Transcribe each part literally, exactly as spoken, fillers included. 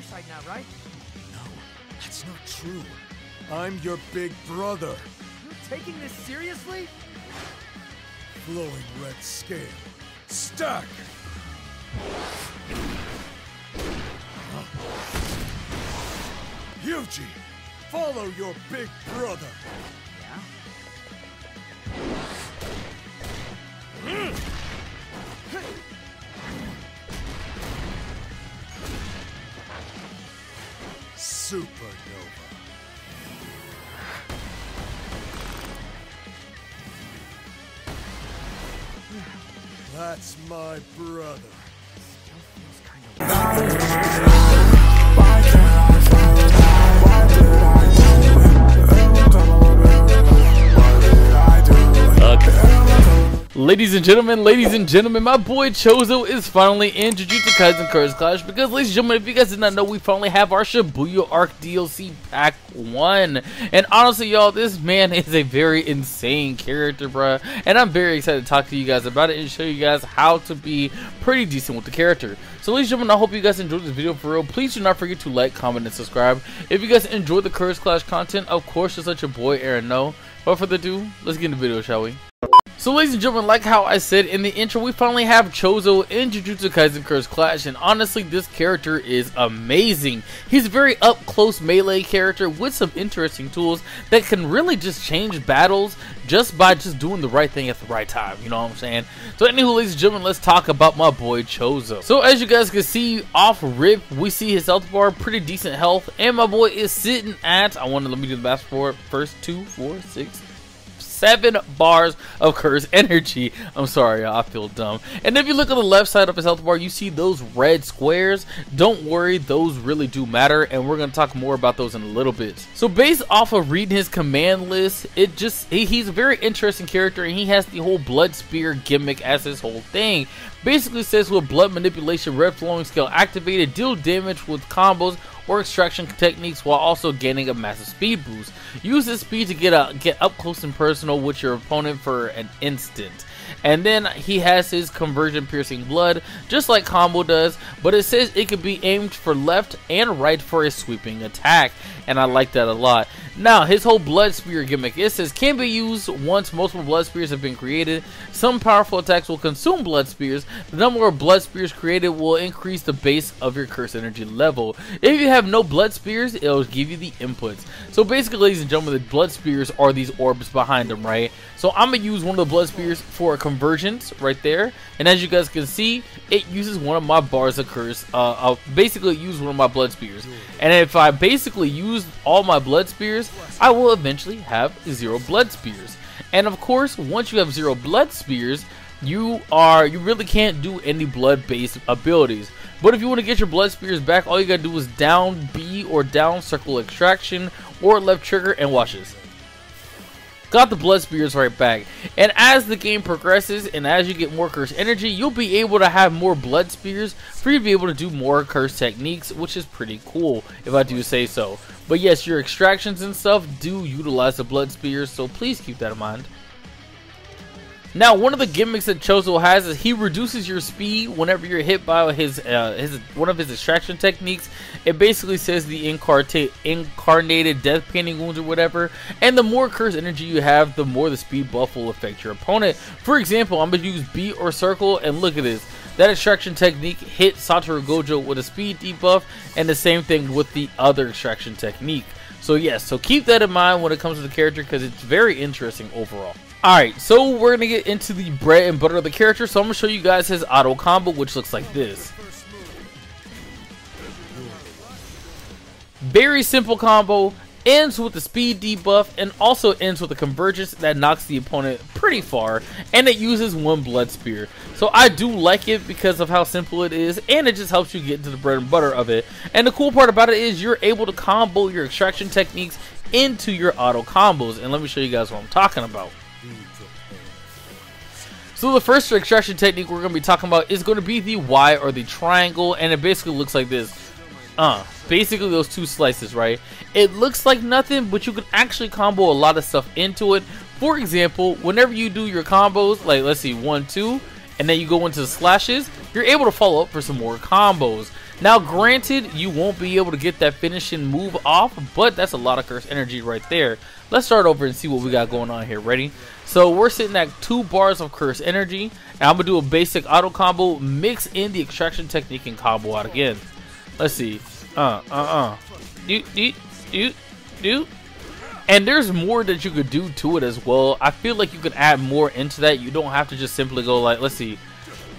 our side now, right? No, that's not true. I'm your big brother. You're taking this seriously? Glowing red scale. Stack! Huh? Yuji, follow your big brother. Yeah? Supernova. That's my brother. Okay. Ladies and gentlemen, ladies and gentlemen, my boy Choso is finally in Jujutsu Kaisen Cursed Clash because, ladies and gentlemen, if you guys did not know, we finally have our Shibuya Arc D L C pack one. And honestly, y'all, this man is a very insane character, bruh, and I'm very excited to talk to you guys about it and show you guys how to be pretty decent with the character. So ladies and gentlemen, I hope you guys enjoyed this video for real. Please do not forget to like, comment, and subscribe. If you guys enjoyed the Cursed Clash content, of course, just let your boy Aaron know. But for the do, let's get into the video, shall we? So ladies and gentlemen, like how I said in the intro, we finally have Choso in Jujutsu Kaisen Cursed Clash, and honestly, this character is amazing. He's a very up-close melee character with some interesting tools that can really just change battles just by just doing the right thing at the right time, you know what I'm saying? So anywho, ladies and gentlemen, let's talk about my boy Choso. So as you guys can see, off rip, we see his health bar, pretty decent health, and my boy is sitting at, I want to let me do the math for it, first two, four, six, seven bars of cursed energy. I'm sorry, I feel dumb. And if you look on the left side of his health bar, you see those red squares. Don't worry, those really do matter, and we're going to talk more about those in a little bit. So based off of reading his command list, it just he, he's a very interesting character, and he has the whole blood spear gimmick as his whole thing. Basically says with blood manipulation, red flowing skill activated, deal damage with combos or extraction techniques while also gaining a massive speed boost. Use this speed to get a, get up close and personal with your opponent for an instant. And then he has his conversion piercing blood, just like Kamo does, but it says it could be aimed for left and right for a sweeping attack, and I like that a lot. Now, his whole blood spear gimmick, it says can be used once multiple blood spears have been created. Some powerful attacks will consume blood spears. The number of blood spears created will increase the base of your curse energy level. If you have no blood spears, it'll give you the inputs. So basically, ladies and gentlemen, the blood spears are these orbs behind them, right? So I'm going to use one of the blood spears for a Convergence right there, and as you guys can see, it uses one of my bars of curse. uh, I'll basically use one of my blood spears, and if I basically use all my blood spears, I will eventually have zero blood spears. And of course, once you have zero blood spears, you are you really can't do any blood based abilities. But if you want to get your blood spears back, all you gotta do is down B or down circle extraction or left trigger and watch this. Got the blood spears right back. And as the game progresses and as you get more cursed energy, you'll be able to have more blood spears for you to be able to do more cursed techniques, which is pretty cool if I do say so. But yes, your extractions and stuff do utilize the blood spears, so please keep that in mind. Now, one of the gimmicks that Choso has is he reduces your speed whenever you're hit by his uh, his one of his extraction techniques. It basically says the incarnate incarnated death painting wounds or whatever. And the more cursed energy you have, the more the speed buff will affect your opponent. For example, I'm gonna use B or circle, and look at this. That extraction technique hit Satoru Gojo with a speed debuff, and the same thing with the other extraction technique. So yes, so keep that in mind when it comes to the character because it's very interesting overall. Alright, so we're going to get into the bread and butter of the character, so I'm going to show you guys his auto combo, which looks like this. Very simple combo, ends with the speed debuff, and also ends with a convergence that knocks the opponent pretty far, and it uses one blood spear. So I do like it because of how simple it is, and it just helps you get into the bread and butter of it. And the cool part about it is you're able to combo your extraction techniques into your auto combos, and let me show you guys what I'm talking about. So the first extraction technique we're going to be talking about is going to be the Y or the triangle, and it basically looks like this. Uh, basically those two slices, right? It looks like nothing, but you can actually combo a lot of stuff into it. For example, whenever you do your combos, like let's see, one, two, and then you go into the slashes, you're able to follow up for some more combos. Now, granted, you won't be able to get that finishing move off, but that's a lot of cursed energy right there. Let's start over and see what we got going on here. Ready? So we're sitting at two bars of cursed energy, and I'm going to do a basic auto combo, mix in the extraction technique, and combo out again. Let's see. Uh, uh, uh. Do, do, do, do. And there's more that you could do to it as well. I feel like you could add more into that. You don't have to just simply go like, let's see.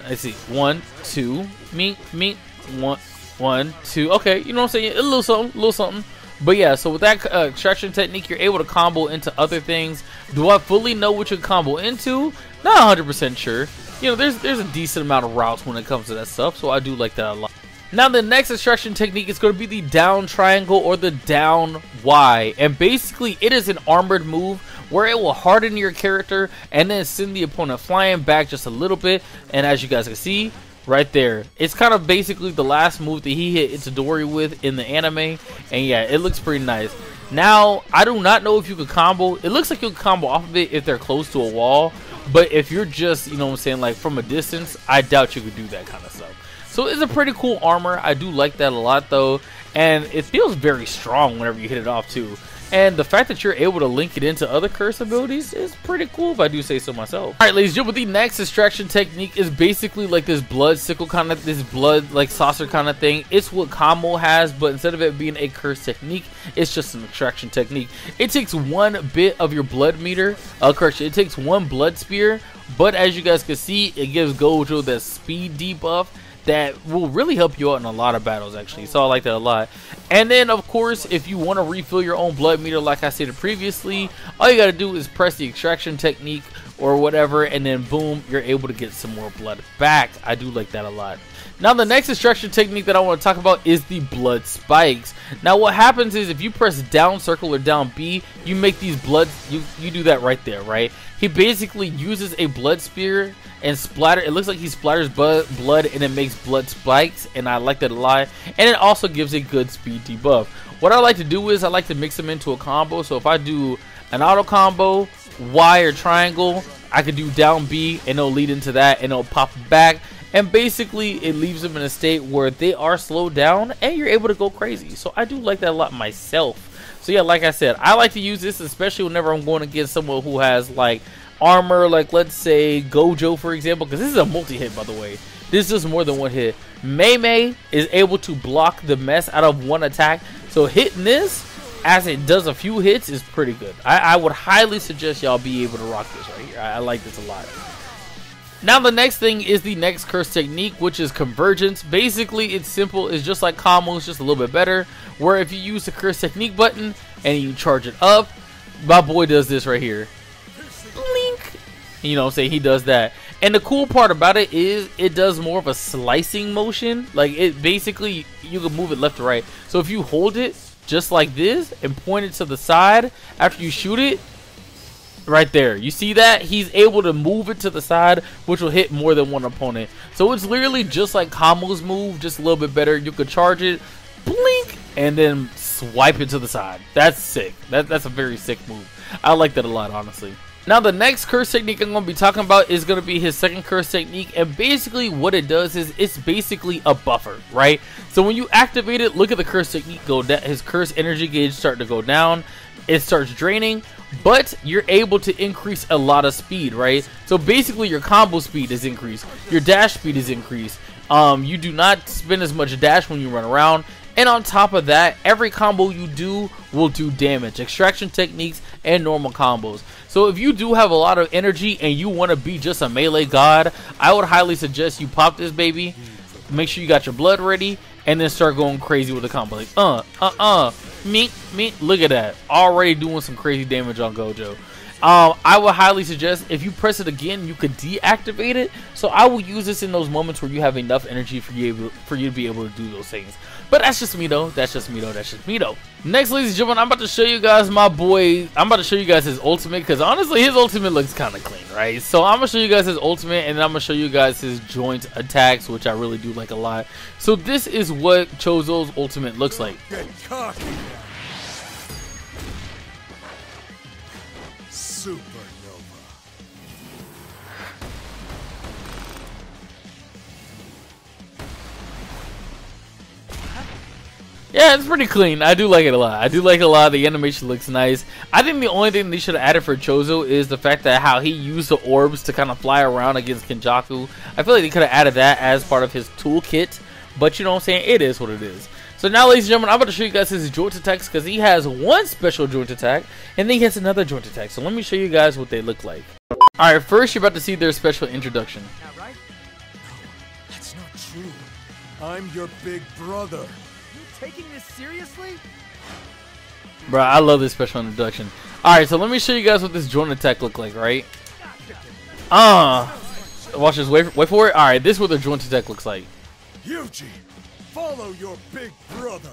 Let's see. One, two, me, me. One, one, two. Okay, you know what I'm saying? A little something, a little something. But yeah, so with that uh, extraction technique, you're able to combo into other things. Do I fully know what you combo into? Not one hundred percent sure. You know, there's there's a decent amount of routes when it comes to that stuff, so I do like that a lot. Now, the next extraction technique is going to be the down triangle or the down Y. And basically, it is an armored move where it will harden your character and then send the opponent flying back just a little bit. And as you guys can see, right there, it's kind of basically the last move that he hit Itadori with in the anime, and yeah, it looks pretty nice. Now, I do not know if you could combo. It looks like you can combo off of it if they're close to a wall, but if you're just, you know what I'm saying, like from a distance, I doubt you could do that kind of stuff. So it's a pretty cool armor. I do like that a lot though, and it feels very strong whenever you hit it off too. And the fact that you're able to link it into other curse abilities is pretty cool, if I do say so myself. All right, ladies and gentlemen, the next extraction technique is basically like this blood sickle kind of, this blood like saucer kind of thing. It's what Kamo has, but instead of it being a curse technique, it's just an extraction technique. It takes one bit of your blood meter, uh, correction, it takes one blood spear, but as you guys can see, it gives Gojo that speed debuff that will really help you out in a lot of battles actually, so I like that a lot. And then of course, if you want to refill your own blood meter like I stated previously, all you gotta do is press the extraction technique or whatever, and then boom, you're able to get some more blood back. I do like that a lot. Now the next extraction technique that I want to talk about is the blood spikes. Now what happens is if you press down circle or down B, you make these blood, you, you do that right there, right? He basically uses a blood spear and splatter, it looks like he splatters blood and it makes blood spikes, and I like that a lot. And it also gives a good speed debuff. What I like to do is I like to mix them into a combo, so if I do an auto combo, Y or triangle, I could do down B and it'll lead into that and it'll pop back, and basically it leaves them in a state where they are slowed down and you're able to go crazy. So I do like that a lot myself. So yeah, like I said, I like to use this especially whenever I'm going against someone who has like armor, like let's say Gojo for example, because this is a multi-hit by the way. This is more than one hit. Mei Mei is able to block the mess out of one attack, so hitting this as it does a few hits is pretty good. I, I would highly suggest y'all be able to rock this right here. I, I like this a lot. Now the next thing is the next curse technique, which is Convergence. Basically it's simple, it's just like Kamo's, just a little bit better, where if you use the curse technique button and you charge it up, my boy does this right here. Blink. You know what I'm saying, he does that. And the cool part about it is it does more of a slicing motion. Like it basically, you can move it left to right. So if you hold it just like this and point it to the side after you shoot it, right there, you see that he's able to move it to the side, which will hit more than one opponent. So it's literally just like Kamo's move, just a little bit better. You could charge it, blink, and then swipe it to the side. That's sick. That, that's a very sick move. I like that a lot, honestly. Now the next curse technique I'm going to be talking about is going to be his second curse technique, and basically what it does is it's basically a buffer, right? So when you activate it, look at the curse technique go down, his curse energy gauge start to go down, it starts draining, but you're able to increase a lot of speed, right? So basically your combo speed is increased, your dash speed is increased, um, you do not spend as much dash when you run around. And on top of that, every combo you do will do damage, extraction techniques and normal combos. So if you do have a lot of energy and you want to be just a melee god, I would highly suggest you pop this baby, make sure you got your blood ready, and then start going crazy with the combo. Like, uh, uh, uh, me, me, look at that, already doing some crazy damage on Gojo. Um, I would highly suggest if you press it again, you could deactivate it. So I will use this in those moments where you have enough energy for you able, for you to be able to do those things. But that's just me though. That's just me though. That's just me though. Next, ladies and gentlemen, I'm about to show you guys my boy. I'm about to show you guys his ultimate, because honestly, his ultimate looks kind of clean, right? So I'm gonna show you guys his ultimate, and then I'm gonna show you guys his joint attacks, which I really do like a lot. So this is what Choso's ultimate looks like. Good cock. Supernova. Yeah, it's pretty clean. I do like it a lot. I do like it a lot. The animation looks nice. I think the only thing they should have added for Choso is the fact that how he used the orbs to kind of fly around against Kenjaku. I feel like they could have added that as part of his toolkit. But you know what I'm saying? It is what it is. So now, ladies and gentlemen, I'm going to show you guys his joint attacks, because he has one special joint attack and then he has another joint attack. So let me show you guys what they look like. Alright, first you're about to see their special introduction. That right? No, that's not true. I'm your big brother. Taking this seriously? Bro, I love this special introduction. Alright, so let me show you guys what this joint attack look like, right? Ah, uh, watch this, wait for, wait for it. Alright, this is what the joint attack looks like. Yuji, follow your big brother.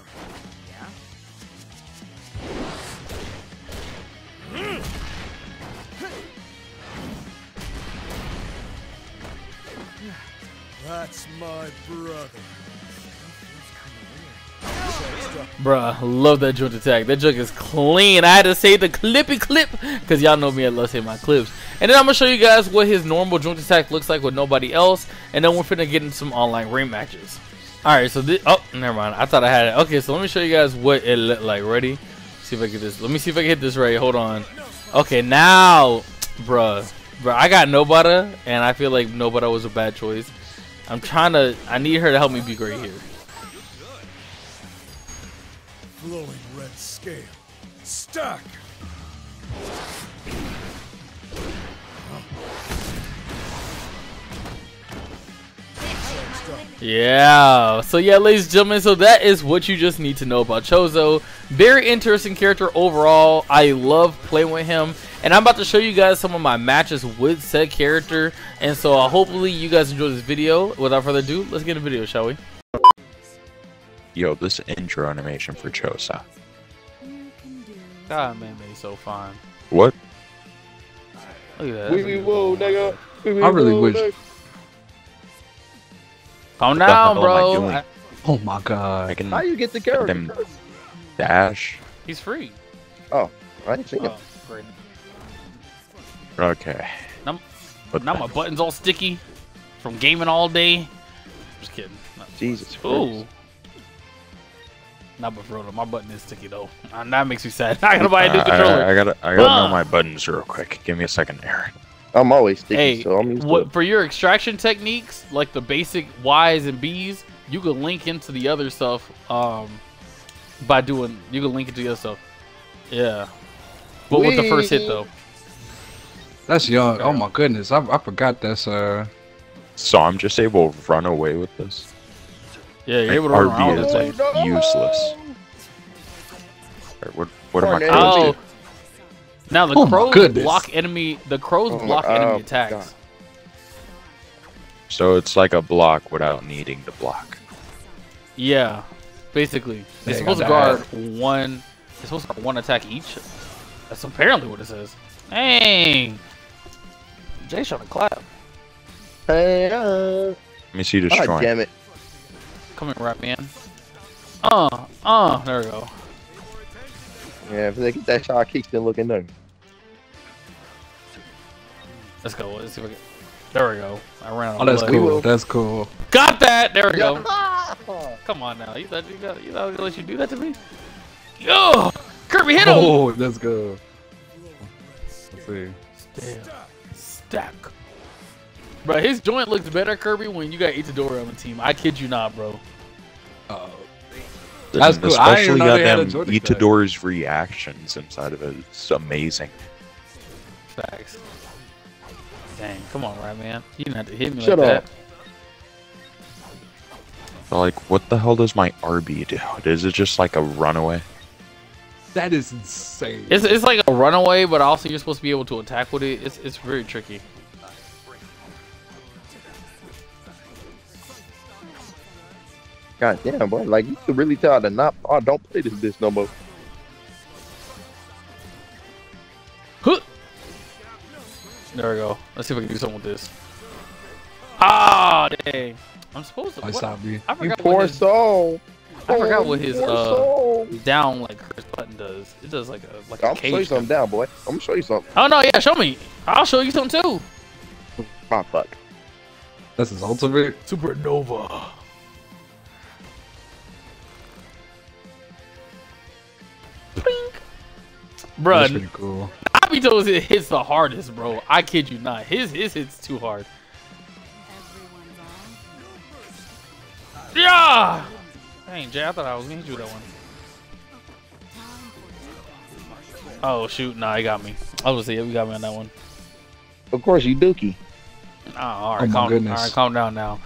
Yeah. That's my brother. Bruh, love that joint attack. That joke is clean. I had to say the clippy clip because y'all know me, I love saying my clips. And then I'm gonna show you guys what his normal joint attack looks like with nobody else, and then we're finna get into some online ring matches. Alright, so this, oh, never mind, I thought I had it. Okay, so let me show you guys what it looked like. Ready? Let's see if I get this. Let me see if I can hit this right. Hold on. Okay, now, bruh, bruh, I got Nobara, and I feel like Nobara was a bad choice. I'm trying to, I need her to help me be great here. Glowing red scale. Stuck. Yeah. So yeah, ladies and gentlemen, so that is what you just need to know about Choso. Very interesting character overall. I love playing with him. And I'm about to show you guys some of my matches with said character. And so uh, hopefully you guys enjoyed this video. Without further ado, let's get into the video, shall we? Yo, this intro animation for Choso. God, man, they're so fine. What? Look at that. Wee wee whoa, nigga. Wee, wee, I really whoa, wish. Nigga. Calm down, bro. I... Oh my god. I can... How you get the character? Dash. He's free. Oh, I didn't see him. Oh, okay. Now, now my button's all sticky from gaming all day. Just kidding. Jesus Christ. Nah, but for real, my button is sticky though. And that makes me sad. I gotta buy a new uh, controller. I, I gotta, I gotta uh. know my buttons real quick. Give me a second here. I'm always sticky, hey, so I'm used what, to it. For your extraction techniques, like the basic Y's and B's, you can link into the other stuff. Um, by doing, you can link into the other stuff. Yeah. But Wee. With the first hit though. That's young. Oh my goodness, I, I forgot that's uh. So I'm just able to run away with this. Yeah, you're able to run around. R B is like no, no, no. useless. Right, what what am I oh. Now the oh crows block enemy. The crows oh block my, enemy oh attacks. God. So it's like a block without needing to block. Yeah, basically. They're supposed to guard one. It's supposed to guard one attack each. That's apparently what it says. Dang. Jay's trying to clap. Hey, uh, let me see this. God damn it. Coming right in. Uh, uh, there we go. Yeah, if they get that shot kick, then looking there. Let's go. Let's see if we can... There we go. I ran out. Oh, that's blood. Cool. That's cool. Got that. There we go. Come on now. You thought you got? You thought I was gonna let you do that to me? Yo, Kirby hit him. Oh, let's go. Let's see. Stack. Stack. Bro, his joint looks better, Kirby, when you got Itadori on the team. I kid you not, bro. Uh-oh. That's cool. Especially goddamn Itadori's reactions inside of it. It's amazing. Facts. Dang, come on, right, man. You didn't have to hit me Shut like up. that. But like, what the hell does my R B do? Is it just like a runaway? That is insane. It's, it's like a runaway, but also you're supposed to be able to attack with it. It's, it's very tricky. God damn, boy! Like you can really tell to not. I oh, don't play this bitch no more. Huh. There we go. Let's see if I can do something with this. Ah, oh, dang! I'm supposed to. I stop you. I forgot you poor his, soul. I forgot oh, what his uh soul. down like curse button does. It does like a like I'll a cage. I'll show you something down, boy. I'm gonna show you something. Oh no, yeah, show me. I'll show you something too. My fuck. That's his ultimate supernova. Bro, that's pretty cool. Nobito's hit hits the hardest, bro. I kid you not. His his hits too hard. Yeah! Dang, Jay, I thought I was gonna hit you that one. Oh shoot, nah, he got me. I was gonna say, yeah, we got me on that one. Of course, you dookie. Oh, alright, oh, calm, alright, calm down now.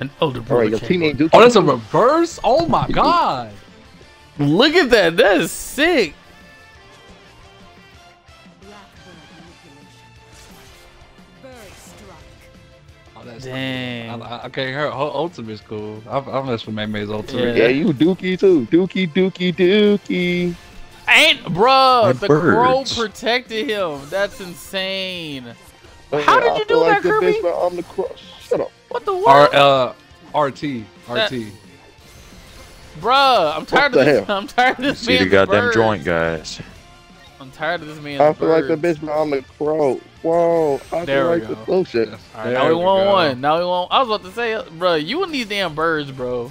An older brother. Right, teenage dookie. Oh, that's a reverse? Oh my god. Look at that. That is sick. Oh, that's dang. Cool. I, I can't hurt. Her ultimate's cool. I, I mess with Mei Mei's ultimate. Yeah. Yeah, you dookie too. Dookie, dookie, dookie. Ain't, bruh, the crow protected him. That's insane. Oh, yeah, how did you I do that, like Kirby? Bitch, but I'm the crow. Shut up. What the what? R, uh, R T. That R T. Bruh, I'm tired what of this. Hell? I'm tired of this see man's the goddamn birds. Joint, guys. I'm tired of this man's I feel birds. Like the bitch, but I'm the crow. Whoa. I there feel we like go. The slow shit. All right, now we won one. Now we won. I was about to say, bruh, you and these damn birds, bro.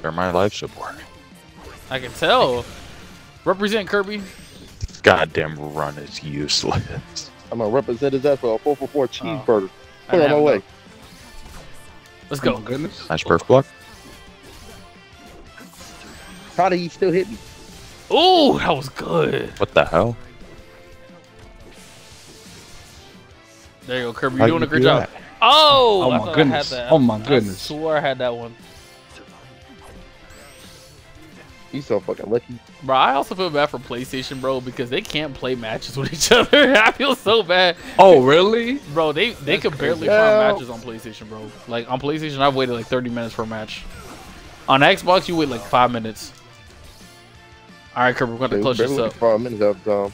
They're my life support. I can tell. Represent, Kirby. Goddamn run is useless. I'm gonna represent his ass for a four for four cheeseburger. Put it on my way. Let's go. Oh, goodness. Nice perf block. How did he still hit me? Ooh, that was good. What the hell? There you go, Kirby. You're doing a great job. Oh, oh my goodness. Oh my goodness. I swear I had that one. You so fucking lucky. Bro, I also feel bad for PlayStation, bro, because they can't play matches with each other. I feel so bad. Oh, really? Bro, they, they could barely find matches on PlayStation, bro. Like, on PlayStation, I've waited like thirty minutes for a match. On Xbox, you wait like five minutes. All right, Kirby, we're going to clutch this up. Five minutes up, Dom.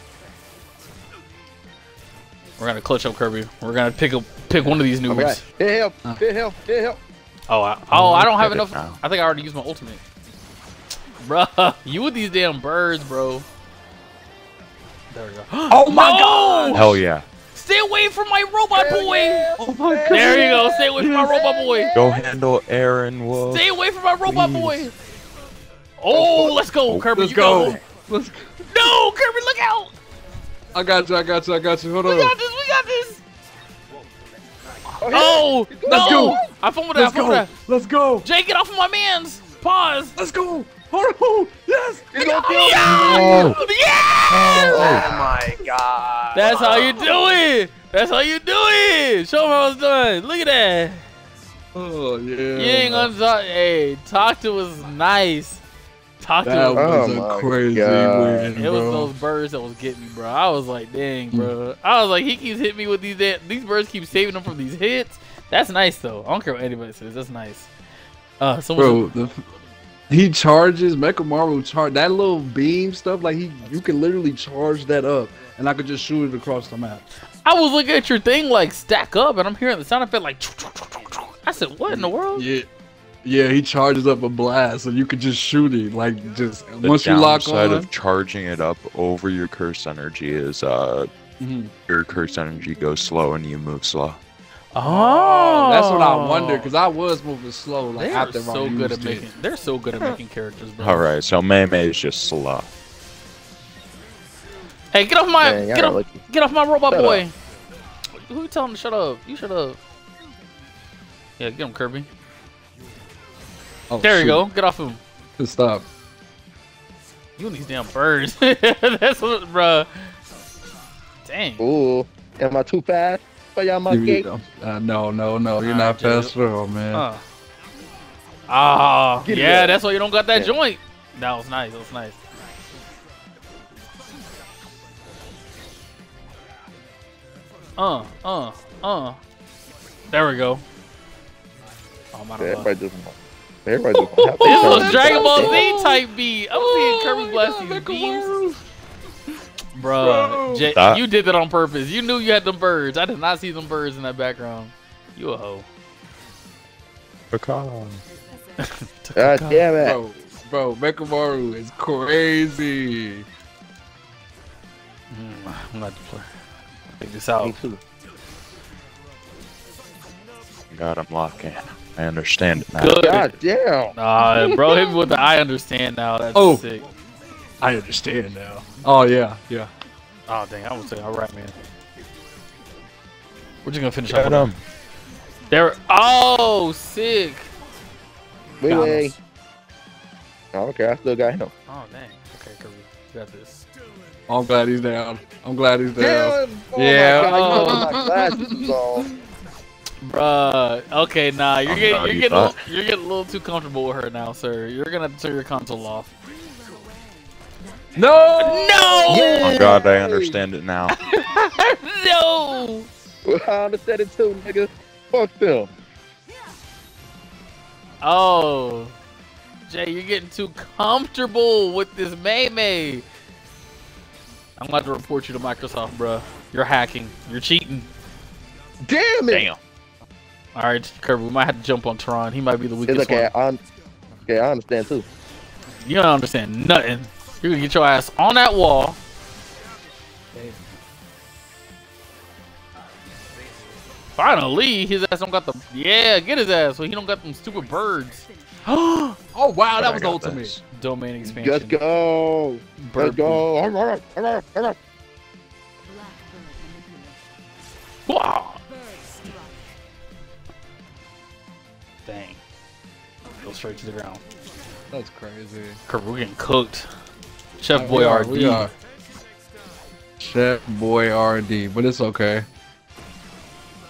We're going to clutch up, Kirby. We're going to pick a, pick one of these new ones. Get help. Get help. Get help. Oh, I, oh, I don't have enough. I think I already used my ultimate. Bruh, you with these damn birds, bro. There we go. Oh my no! God! Hell yeah. Stay away from my robot Hell boy! Yeah. Oh my God. There you go. Stay away from my robot boy. Go handle Aaron Wolf. Stay away from my robot please. Boy. Oh, let's go, Kirby. Let's you go. go. Let's go. No, Kirby, look out! I got you, I got you, I got you. Hold we on. We got this, we got this. Oh, oh no! Let's go. I fumbled that, I fumbled that. Let's go. Jake, get off of my man's. Pause. Let's go. Oh, yes! He's gonna kill me! Oh. Yes! Oh my god. That's how you do it! That's how you do it! Show me how it's done. Look at that. Oh, yeah. You ain't gonna talk. Hey, talk to was nice. Talk to that was oh a crazy god. Win, it was those birds that was getting me, bro. I was like, dang, bro. I was like, he keeps hitting me with these damn. These birds keep saving him from these hits. That's nice, though. I don't care what anybody says. That's nice. Uh, someone. Bro, he charges, Mechamaru charge that little beam stuff, like he you can literally charge that up and I could just shoot it across the map. I was looking at your thing like stack up and I'm hearing the sound effect like choo, choo, choo, choo. I said, what in the world? Yeah. Yeah, he charges up a blast and you could just shoot it. Like just the once you lock on. The downside of charging it up over your curse energy is uh mm-hmm. your curse energy goes slow and you move slow. Oh, that's what I wondered because I was moving slow. Like after so good at making, they're so good at making characters. Bro. All right, so Mei Mei is just slow. Hey, get off my, Dang, get off, get off my robot shut boy. Up. Who you telling to shut up? You shut up. Yeah, get him, Kirby. Oh, there shoot. You go. Get off him. Just stop. You and these damn birds. That's what, bruh. Dang. Ooh, am I too fast? Uh, no, no, no, you're not fast at all, man. Ah, uh. oh, yeah, that's why you don't got that yeah. joint. That was nice, that was nice. Uh, uh, uh. There we go. Oh, my God. Everybody doesn't know. Everybody doesn't know. This was Dragon Ball Z type beat. I'm oh, seeing Kirby blast these beams. Bro, Jay, you did that on purpose. You knew you had them birds. I did not see them birds in that background. You a hoe. God damn it. Bro, bro Mechamaru is crazy. Mm, I'm not to play. Take this out. Got him locked in. I understand it now. Good. God damn. Nah, bro, hit me with the I understand now. That's oh. sick. I understand now. Oh, yeah, yeah. Oh, dang, I would say, all right, man. We're just gonna finish up with There. Oh, sick. Wait, wait. Oh, okay, I still got him. Oh, dang. Okay, Kirby, you got this. Oh, I'm glad he's down. I'm glad he's down. Damn. Oh, yeah. My God, oh. You know, my bruh, okay, nah, you're getting, you're getting, a, you're getting a little too comfortable with her now, sir. You're gonna have to turn your console off. No, no! Yay! Oh my God, I understand it now. No, I understand it too, nigga. Fuck them. Oh, Jay, you're getting too comfortable with this Mei Mei. I'm about to report you to Microsoft, bruh. You're hacking. You're cheating. Damn it! Damn. All right, Kirby, we might have to jump on Tron. He might be the weakest it's okay. one. Okay, I understand too. You don't understand nothing. You're gonna get your ass on that wall. Damn. Finally, his ass don't got the yeah. Get his ass so he don't got them stupid birds. Oh wow, that was the ultimate this. domain expansion. Let's go. Bird Let's go. All right, all right, all right. Wow. Dang. Go straight to the ground. That's crazy. Kirby, we're getting cooked. Chef Boy yeah, R D. We are. Chef Boy R D, but it's okay.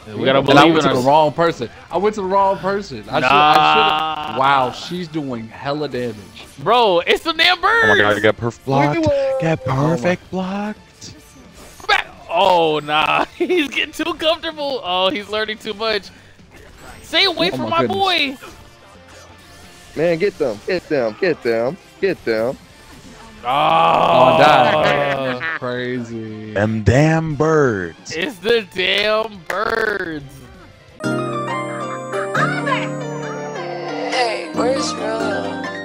Yeah, we gotta believe I went in to the wrong person. I went to the wrong person. I nah. should, I should. Wow, she's doing hella damage. Bro, it's the damn bird. Oh my God, I got perfect blocked. Got perfect oh blocked. Back. Oh nah, he's getting too comfortable. Oh, he's learning too much. Stay away oh from my, my boy! Man, get them, get them, get them, get them. Oh, oh that's crazy. Them damn birds. It's the damn birds. Hey, where's Rolo?